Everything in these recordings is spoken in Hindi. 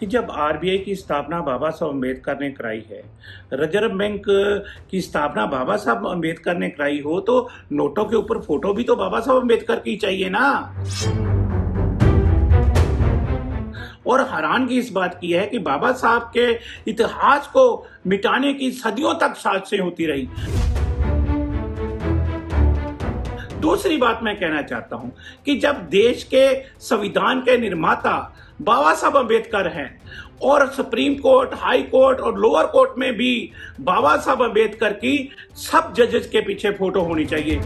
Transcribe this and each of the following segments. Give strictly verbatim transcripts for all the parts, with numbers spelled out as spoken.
कि जब आरबीआई की स्थापना बाबा साहब अम्बेडकर ने कराई है, रिजर्व बैंक की स्थापना बाबा साहब अम्बेडकर ने कराई हो, तो नोटों के ऊपर फोटो भी तो बाबा साहब अम्बेडकर की चाहिए ना। और हैरानगी इस बात की है कि बाबा साहब के इतिहास को मिटाने की सदियों तक साजिशें होती रही। दूसरी बात मैं कहना चाहता हूं कि जब देश के संविधान के निर्माता बाबा साहब अम्बेडकर हैं और सुप्रीम कोर्ट, हाई कोर्ट और लोअर कोर्ट में भी बाबा साहब अम्बेडकर की सब जजेस के पीछे फोटो होनी चाहिए।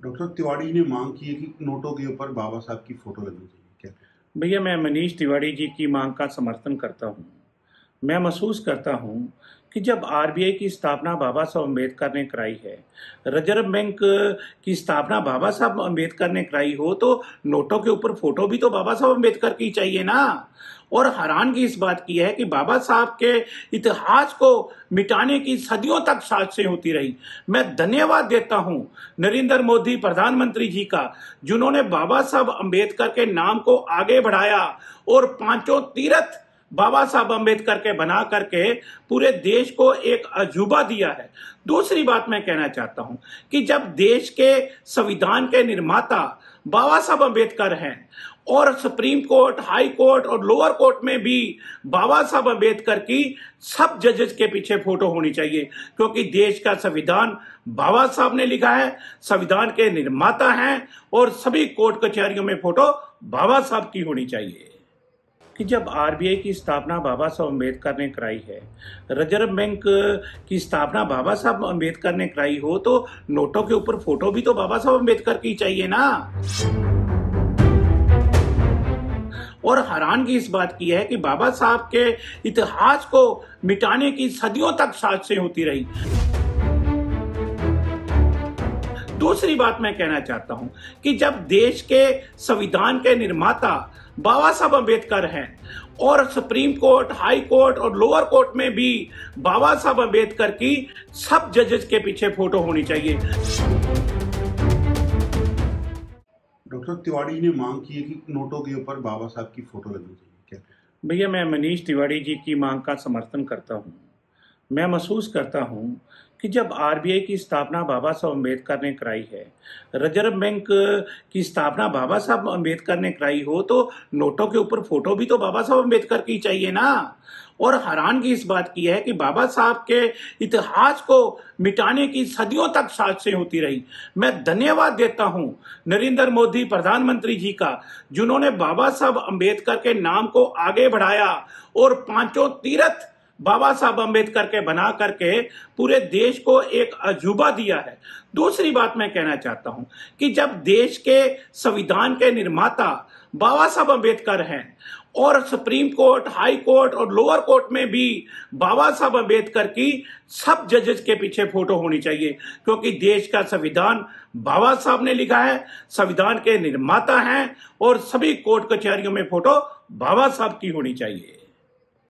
डॉक्टर तिवाड़ी ने मांग की है कि नोटों के ऊपर बाबा साहब की फोटो लगनी चाहिए। क्या भैया, मैं मनीष तिवाड़ी जी की मांग का समर्थन करता हूँ। मैं महसूस करता हूँ कि जब आरबीआई की स्थापना बाबा साहब अम्बेडकर ने कराई है, रिजर्व बैंक की स्थापना बाबा साहब अम्बेडकर ने कराई हो, तो नोटों के ऊपर फोटो भी तो बाबा साहब अम्बेडकर की चाहिए ना। और हैरानगी इस बात की है कि बाबा साहब के इतिहास को मिटाने की सदियों तक साजिशें होती रही। मैं धन्यवाद देता हूं नरेंद्र मोदी प्रधानमंत्री जी का, जिन्होंने बाबा साहब अम्बेडकर के नाम को आगे बढ़ाया और पांचों तीर्थ बाबा साहब अम्बेडकर के बना करके पूरे देश को एक अजूबा दिया है। दूसरी बात मैं कहना चाहता हूं कि जब देश के संविधान के निर्माता बाबा साहब अम्बेडकर हैं और सुप्रीम कोर्ट, हाई कोर्ट और लोअर कोर्ट में भी बाबा साहब अम्बेडकर की सब जजेस के पीछे फोटो होनी चाहिए, क्योंकि देश का संविधान बाबा साहब ने लिखा है, संविधान के निर्माता हैं, और सभी कोर्ट कचहरियों में फोटो बाबा साहब की होनी चाहिए। कि जब आरबीआई की स्थापना बाबा साहब अम्बेडकर ने कराई है, रिजर्व बैंक की स्थापना बाबा साहब अम्बेडकर ने कराई हो, तो नोटों के ऊपर फोटो भी तो बाबा साहब अम्बेडकर की चाहिए ना। और हैरानगी इस बात की है कि बाबा साहब के इतिहास को मिटाने की सदियों तक साजिशें होती रही। दूसरी बात मैं कहना चाहता हूं कि जब देश के संविधान के निर्माता बाबा साहब अम्बेडकर हैं और सुप्रीम कोर्ट, हाई कोर्ट और लोअर कोर्ट में भी बाबा साहब अम्बेडकर की सब जजेस के पीछे फोटो होनी चाहिए। डॉक्टर तिवाड़ी ने मांग की है कि नोटों के ऊपर बाबा साहब की फोटो लगनी चाहिए। क्या भैया, मैं मनीष तिवाड़ी जी की मांग का समर्थन करता हूँ। मैं महसूस करता हूं कि जब आरबीआई की स्थापना बाबा साहब अम्बेडकर ने कराई है, रिजर्व बैंक की स्थापना बाबा साहब अम्बेडकर ने कराई हो, तो नोटों के ऊपर फोटो भी तो बाबा साहब अम्बेडकर की चाहिए ना। और हैरानगी इस बात की है कि बाबा साहब के इतिहास को मिटाने की सदियों तक साजिशें होती रही। मैं धन्यवाद देता हूं नरेंद्र मोदी प्रधानमंत्री जी का, जिन्होंने बाबा साहब अम्बेडकर के नाम को आगे बढ़ाया और पांचों तीर्थ बाबा साहब अम्बेडकर के बना करके पूरे देश को एक अजूबा दिया है। दूसरी बात मैं कहना चाहता हूं कि जब देश के संविधान के निर्माता बाबा साहब अम्बेडकर हैं और सुप्रीम कोर्ट, हाई कोर्ट और लोअर कोर्ट में भी बाबा साहब अम्बेडकर की सब जजेस के पीछे फोटो होनी चाहिए, क्योंकि देश का संविधान बाबा साहब ने लिखा है, संविधान के निर्माता हैं, और सभी कोर्ट कचहरियों में फोटो बाबा साहब की होनी चाहिए।